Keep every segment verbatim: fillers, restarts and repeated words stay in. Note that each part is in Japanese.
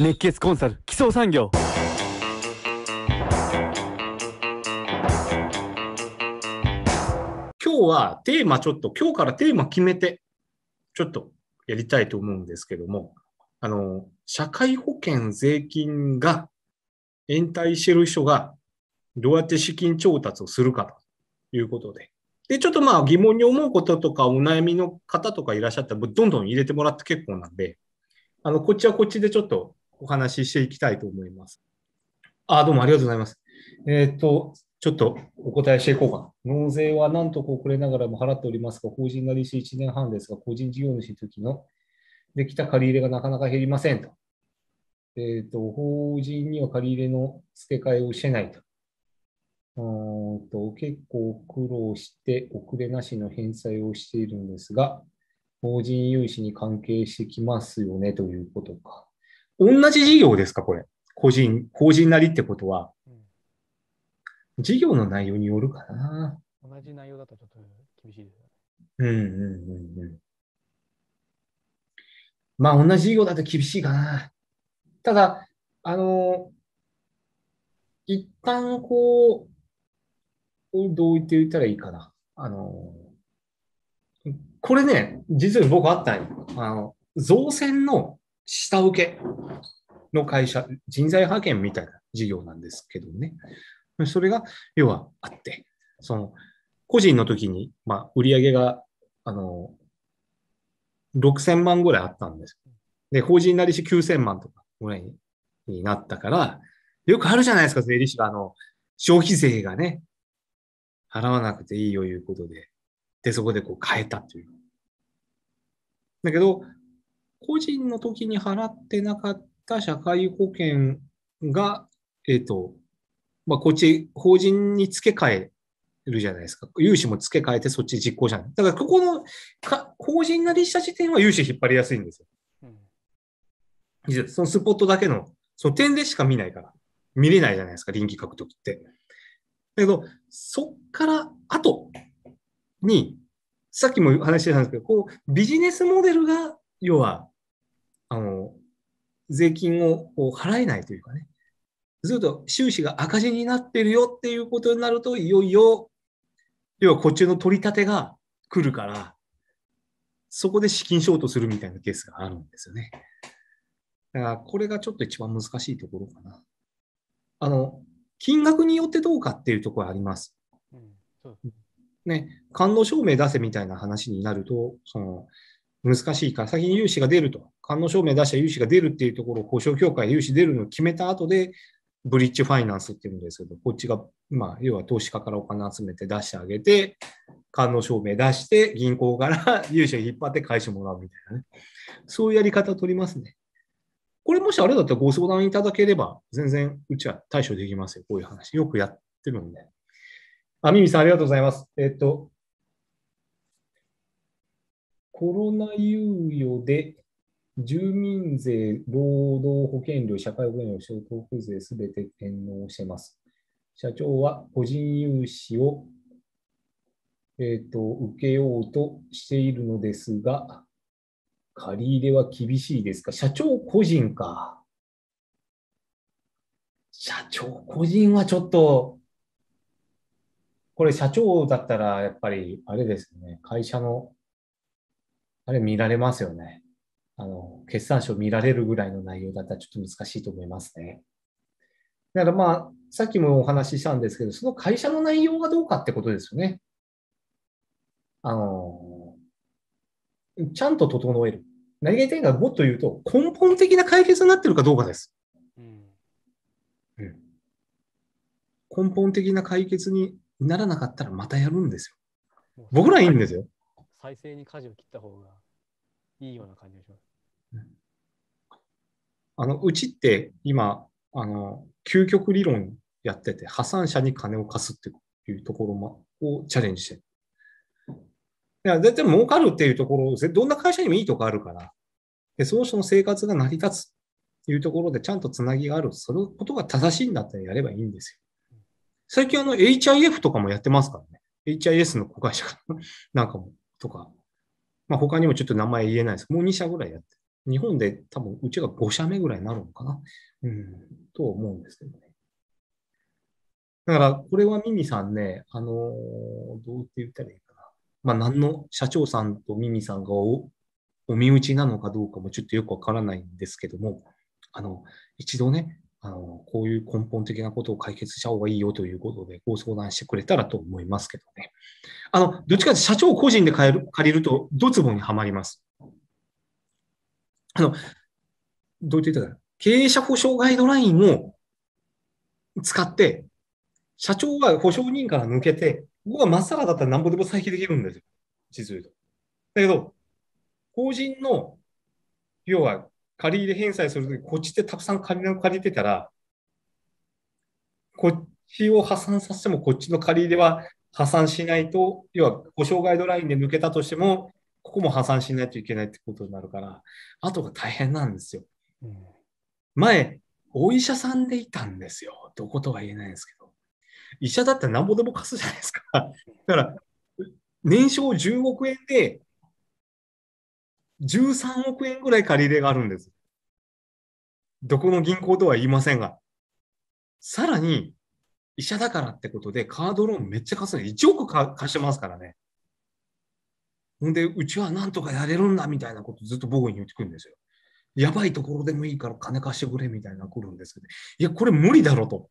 熱血コンサル基礎産業。今日はテーマちょっと今日からテーマ決めてちょっとやりたいと思うんですけども、あの社会保険税金が延滞してる人がどうやって資金調達をするかということで、でちょっとまあ疑問に思うこととかお悩みの方とかいらっしゃったらどんどん入れてもらって結構なんで、あのこっちはこっちでちょっとお話ししていきたいと思います。あ、どうもありがとうございます。えっと、ちょっとお答えしていこうかな。納税は何とか遅れながらも払っておりますが、法人が利子いちねんはんですが、個人事業主の時のできた借り入れがなかなか減りませんと。えっと、法人には借り入れの付け替えをしてないと。うんと結構苦労して遅れなしの返済をしているんですが、法人融資に関係してきますよねということか。同じ事業ですか、これ。個人、法人なりってことは。うん、事業の内容によるかな。同じ内容だとちょっと厳しいですよね。うんうんうんうん。まあ、同じ事業だと厳しいかな。ただ、あの、一旦こう、どう言って言ったらいいかな。あの、これね、実は僕あったんよ。あの、造船の下請けの会社、人材派遣みたいな事業なんですけどね。それが、要はあって、その、個人の時に、まあ、売り上げが、あの、ろくせんまんぐらいあったんです。で、法人なりしきゅうせんまんとかぐらいになったから、よくあるじゃないですか、税理士が、あの、消費税がね、払わなくていいよいうことで、で、そこでこう変えたという。だけど、個人の時に払ってなかった社会保険が、えっと、まあ、こっち、法人に付け替えるじゃないですか。融資も付け替えて、そっち実行者。だから、ここのか、法人なりした時点は融資引っ張りやすいんですよ。うん、そのスポットだけの、その点でしか見ないから。見れないじゃないですか、臨機書くときって。だけど、そっから後に、さっきも話してたんですけど、こう、ビジネスモデルが、要は、あの、税金をこう払えないというかね、ずっと収支が赤字になってるよっていうことになると、いよいよ、要はこっちの取り立てが来るから、そこで資金ショートするみたいなケースがあるんですよね。だから、これがちょっと一番難しいところかな。あの、金額によってどうかっていうところはあります。ね、官能証明出せみたいな話になると、その、難しいから、先に融資が出ると。官能証明出した融資が出るっていうところを、保証協会融資出るのを決めた後で、ブリッジファイナンスっていうんですけど、こっちが、まあ、要は投資家からお金集めて出してあげて、官能証明出して、銀行から融資を引っ張って返してもらうみたいなね。そういうやり方を取りますね。これもしあれだったらご相談いただければ、全然うちは対処できますよ。こういう話。よくやってるんで。あ、ミミさんありがとうございます。えっと、コロナ猶予で住民税、労働保険料、社会保険料、所得税すべて返納してます。社長は個人融資を、えっと、受けようとしているのですが、借り入れは厳しいですか？社長個人か。社長個人はちょっと、これ社長だったらやっぱりあれですね、会社の、あれ見られますよね。あの、決算書見られるぐらいの内容だったらちょっと難しいと思いますね。だからまあ、さっきもお話ししたんですけど、その会社の内容がどうかってことですよね。あの、ちゃんと整える。何が言いたいか、もっと言うと、根本的な解決になってるかどうかです。うんうん、根本的な解決にならなかったらまたやるんですよ。僕らいいんですよ。再生に舵を切った方がいいような感じがします。うん、あのうちって今あの、究極理論やってて、破産者に金を貸すっていうところもをチャレンジしてる。いや、絶対儲かるっていうところ、どんな会社にもいいとこあるから、でその人の生活が成り立つというところでちゃんとつなぎがある、そのことが正しいんだったらやればいいんですよ。最近あの エイチアイエフ とかもやってますからね。エイチアイエス の子会社なんかも、とか、まあ他にもちょっと名前言えないです。もうにしゃぐらいやって日本で多分うちがごしゃめぐらいになるのかな、うん、と思うんですけどね。だからこれはミミさんね、あのー、どうって言ったらいいかな。まあ何の社長さんとミミさんが お, お身内なのかどうかもちょっとよくわからないんですけども、あの、一度ね、あの、こういう根本的なことを解決した方がいいよということでご相談してくれたらと思いますけどね。あの、どっちかというと社長個人で借りる、借りるとドツボにはまります。あの、どう言ってたか、経営者保証ガイドラインを使って、社長が保証人から抜けて、僕はまっさらだったら何ぼでも再起できるんですよ。実を言うと。だけど、法人の、要は、借り入れ返済するとき、こっちでたくさん借り入れを借りてたら、こっちを破産させても、こっちの借り入れは破産しないと、要は保証ガイドラインで抜けたとしても、ここも破産しないといけないってことになるから、あとが大変なんですよ。うん、前、お医者さんでいたんですよ。どことは言えないんですけど。医者だったらなんぼでも貸すじゃないですか。だから、年商じゅうおくえんで、じゅうさんおくえんぐらい借り入れがあるんです。どこの銀行とは言いませんが。さらに、医者だからってことで、カードローンめっちゃ貸すの。いちおくか貸してますからね。ほんで、うちはなんとかやれるんだみたいなことずっと僕に言ってくるんですよ。やばいところでもいいから金貸してくれみたいな来るんですけど、いや、これ無理だろうと。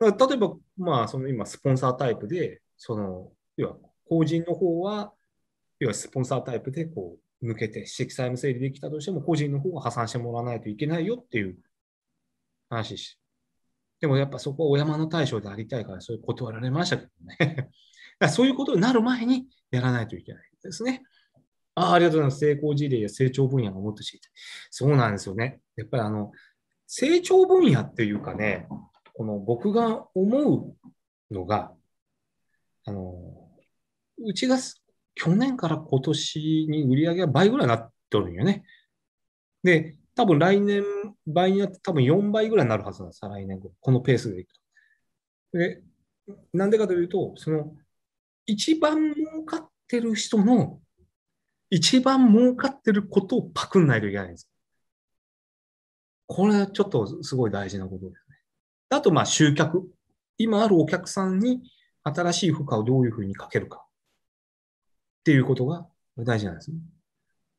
だから例えば、まあ、その今、スポンサータイプで、その、要は、法人の方は、要はスポンサータイプで、こう、抜けて、資産整理できたとしても、個人の方が破産してもらわないといけないよっていう話し。でもやっぱそこはお山の大将でありたいから、そういう断られましたけどね。そういうことになる前にやらないといけないですね。ああ、ありがとうございます。成功事例や成長分野がもっと知りたい。そうなんですよね。やっぱりあの、成長分野っていうかね、この僕が思うのが、あの、うちが、去年から今年に売り上げが倍ぐらいになっておるんよね。で、多分来年倍になって多分よんばいぐらいになるはずなんです。来年後。このペースでいくと。で、なんでかというと、その、一番儲かってる人の、一番儲かってることをパクんないといけないんです。これはちょっとすごい大事なことですね。あと、まあ、集客。今あるお客さんに新しい負荷をどういうふうにかけるか。っていうことが大事なんですね。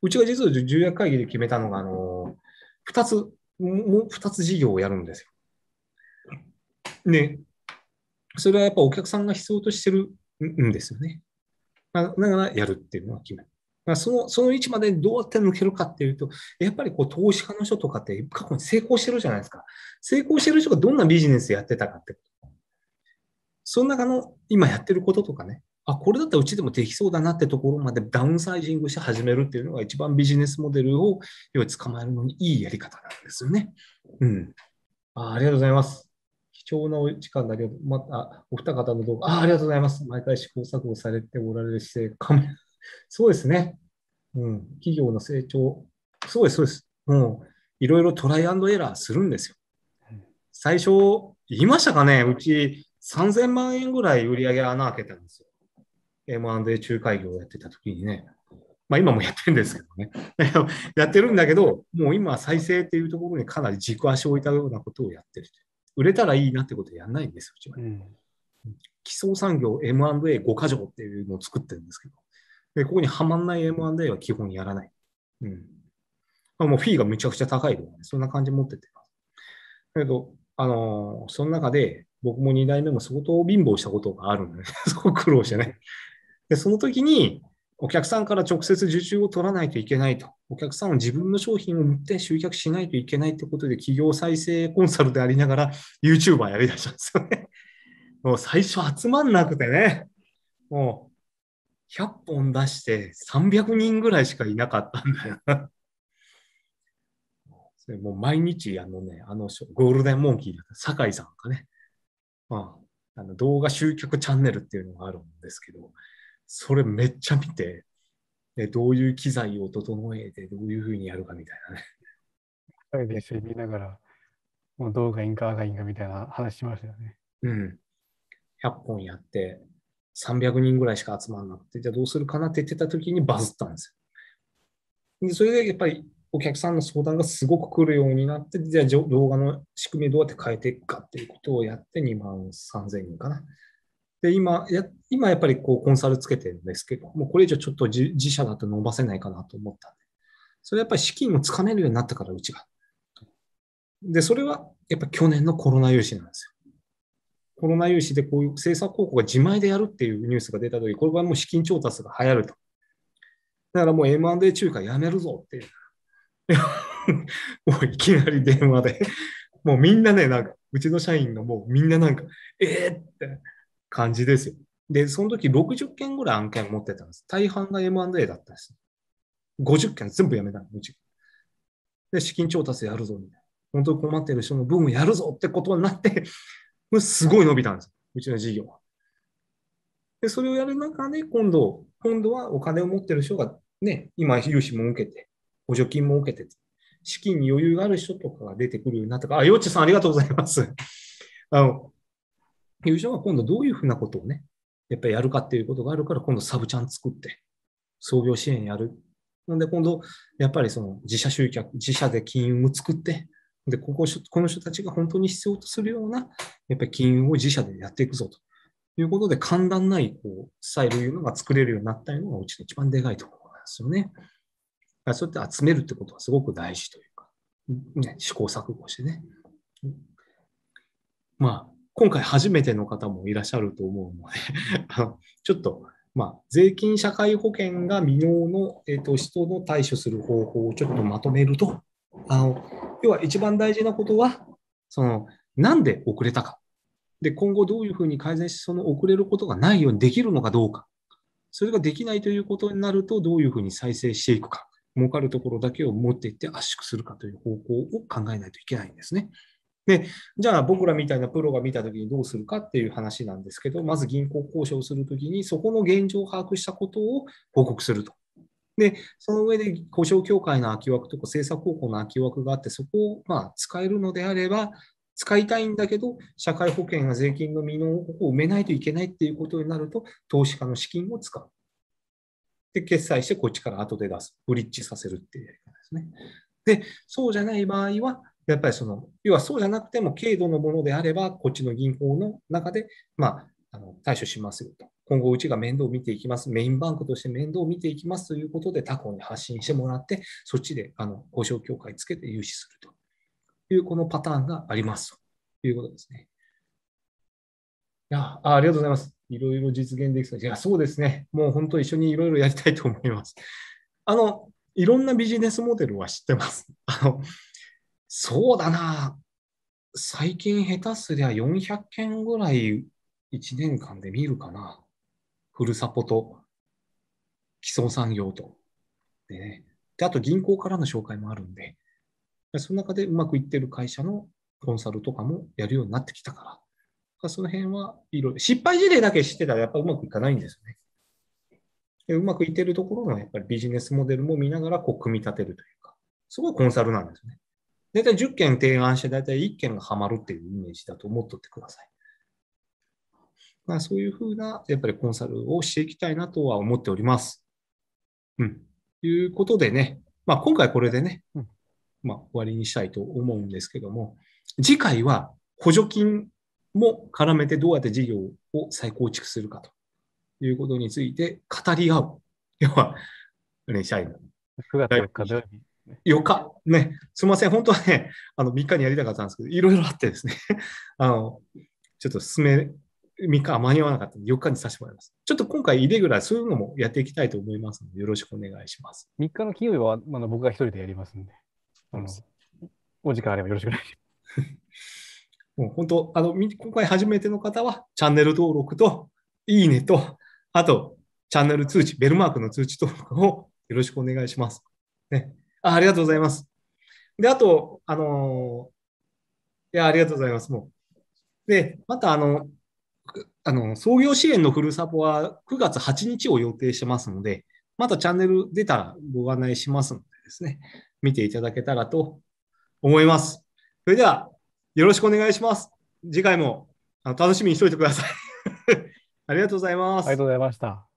うちが実は重役会議で決めたのが、あの、二つ、もう二つ事業をやるんですよ。ね。それはやっぱお客さんが必要としてるんですよね。だからやるっていうのは決める。その、その位置までどうやって抜けるかっていうと、やっぱりこう投資家の人とかって過去に成功してるじゃないですか。成功してる人がどんなビジネスやってたかってこと。その中の今やってることとかね。あ、これだったらうちでもできそうだなってところまでダウンサイジングして始めるっていうのが一番ビジネスモデルを要は捕まえるのにいいやり方なんですよね。うん。あ、ありがとうございます。貴重なお時間だけど、まあ、お二方の動画、あ、ありがとうございます。毎回試行錯誤されておられる姿勢、かも。そうですね。うん。企業の成長、そうです、そうです。もう、いろいろトライアンドエラーするんですよ。最初、言いましたかね、うちさんぜんまんえんぐらい売り上げ穴開けたんですよ。エムアンドエー 仲介業をやってた時にね、まあ今もやってるんですけどね、やってるんだけど、もう今は再生っていうところにかなり軸足を置いたようなことをやってる。売れたらいいなってことをやんないんですよ、うちは、うん。基礎産業 エムアンドエーご か条っていうのを作ってるんですけど、でここにはまんない エムアンドエー は基本やらない。うん。まあ、もうフィーがめちゃくちゃ高いとかね、そんな感じ持っててます。だけど、あのー、その中で僕もにだいめも相当貧乏したことがあるんで、そこ苦労してね。で、その時に、お客さんから直接受注を取らないといけないと。お客さんを自分の商品を売って集客しないといけないということで、企業再生コンサルでありながら、YouTuber やりだしたんですよね。もう最初集まんなくてね。もう、ひゃっぽん出してさんびゃくにんぐらいしかいなかったんだよな。それもう毎日、あのね、あの、ゴールデンモンキーだった酒井さんがね、まあ、あの動画集客チャンネルっていうのがあるんですけど、それめっちゃ見て、でどういう機材を整えて、どういうふうにやるかみたいなね。一緒に見ながら、もうどうがいいんか、あがいいんかみたいな話しましたよね。うん。ひゃっぽんやって、さんびゃくにんぐらいしか集まらなくて、じゃあどうするかなって言ってた時にバズったんですよ。でそれでやっぱりお客さんの相談がすごく来るようになって、じゃあ動画の仕組みをどうやって変えていくかっていうことをやって、にまんさんぜんにんかな。で、今や、今やっぱりこうコンサルつけてるんですけど、もうこれ以上ちょっと 自, 自社だと伸ばせないかなと思ったんで、それやっぱり資金をつかめるようになったから、うちが。で、それはやっぱ去年のコロナ融資なんですよ。コロナ融資でこういう政策広告が自前でやるっていうニュースが出たとき、これはもう資金調達が流行ると。だからもう エムアンドエー 中華やめるぞっていう。もういきなり電話で、もうみんなね、なんか、うちの社員がもうみんななんか、えーって感じですよ。で、その時ろくじゅっけんぐらい案件持ってたんです。大半が エムアンドエー だったんです。ごじゅっけん全部やめたの、うち。で、資金調達やるぞみたいな。本当に困ってる人の分をやるぞってことになって、すごい伸びたんです。うちの事業は。で、それをやる中で、今度、今度はお金を持ってる人がね、今、融資も受けて、補助金も受けて、資金に余裕がある人とかが出てくるようになったから、あ、よっちさんありがとうございます。あの、友人は今度どういうふうなことをね、やっぱりやるかっていうことがあるから、今度サブチャン作って、創業支援やる。なんで今度、やっぱりその自社集客、自社で金融を作って、で、ここ、この人たちが本当に必要とするような、やっぱり金融を自社でやっていくぞということで、簡単ない、こう、スタイルいうのが作れるようになったのが、うちの一番でかいところなんですよね。そうやって集めるってことはすごく大事というか、ね、試行錯誤してね。まあ、今回初めての方もいらっしゃると思うのであの、ちょっと、まあ、税金社会保険が未納の、えーと、人の対処する方法をちょっとまとめると、あの、要は一番大事なことは、その、なんで遅れたか。で、今後どういうふうに改善し、その遅れることがないようにできるのかどうか。それができないということになると、どういうふうに再生していくか。儲かるところだけを持っていって圧縮するかという方向を考えないといけないんですね。で、じゃあ僕らみたいなプロが見たときにどうするかっていう話なんですけど、まず銀行交渉するときにそこの現状を把握したことを報告すると。で、その上で保証協会の空き枠とか政策方向の空き枠があって、そこをまあ使えるのであれば、使いたいんだけど、社会保険や税金の未納をここを埋めないといけないっていうことになると、投資家の資金を使う。で、決済してこっちから後で出す。ブリッジさせるっていうやり方ですね。で、そうじゃない場合は、やっぱりその、要はそうじゃなくても軽度のものであれば、こっちの銀行の中で、まあ、あの対処しますよと。今後うちが面倒を見ていきます。メインバンクとして面倒を見ていきますということで他行に発信してもらって、そっちであの保証協会つけて融資するというこのパターンがありますということですね。いや、あ、ありがとうございます。いろいろ実現できそう。いや、そうですね。もう本当一緒にいろいろやりたいと思います。あの、いろんなビジネスモデルは知ってます。あの、そうだな。最近下手すりゃよんひゃっけんぐらいいちねんかんで見るかな。ふるさぽと、基礎産業と。でね。で、あと銀行からの紹介もあるんで、その中でうまくいってる会社のコンサルとかもやるようになってきたから。その辺はいろいろ、失敗事例だけ知ってたらやっぱうまくいかないんですよね。で、うまくいってるところのやっぱりビジネスモデルも見ながらこう組み立てるというか、すごいコンサルなんですね。だいたいじゅっけん提案してだいたいいっけんがハマるっていうイメージだと思っとってください。まあ、そういうふうなやっぱりコンサルをしていきたいなとは思っております。うん。ということでね、まあ今回これでね、うん、まあ終わりにしたいと思うんですけども、次回は補助金も絡めてどうやって事業を再構築するかということについて語り合う。要は、ね、社員の。くがつよっか土曜日。よっか。ね。すみません。本当はね、あの、みっかにやりたかったんですけど、いろいろあってですね。あの、ちょっと進め、みっかは間に合わなかったので、よっかにさせてもらいます。ちょっと今回、イレギュラー、そういうのもやっていきたいと思いますので、よろしくお願いします。みっかの金曜日は、まあ、僕がひとりでやりますんで、あの、お時間あればよろしくお願いします。もう本当あの今回初めての方はチャンネル登録といいねと、あとチャンネル通知、ベルマークの通知登録をよろしくお願いします。ね、あ、ありがとうございます。で、あと、あのー、いや、ありがとうございます。もうで、またあの、あの、創業支援のふるさぽはくがつはちにちを予定してますので、またチャンネル出たらご案内しますのでですね、見ていただけたらと思います。それでは、よろしくお願いします。次回も楽しみにしておいてください。ありがとうございます。ありがとうございました。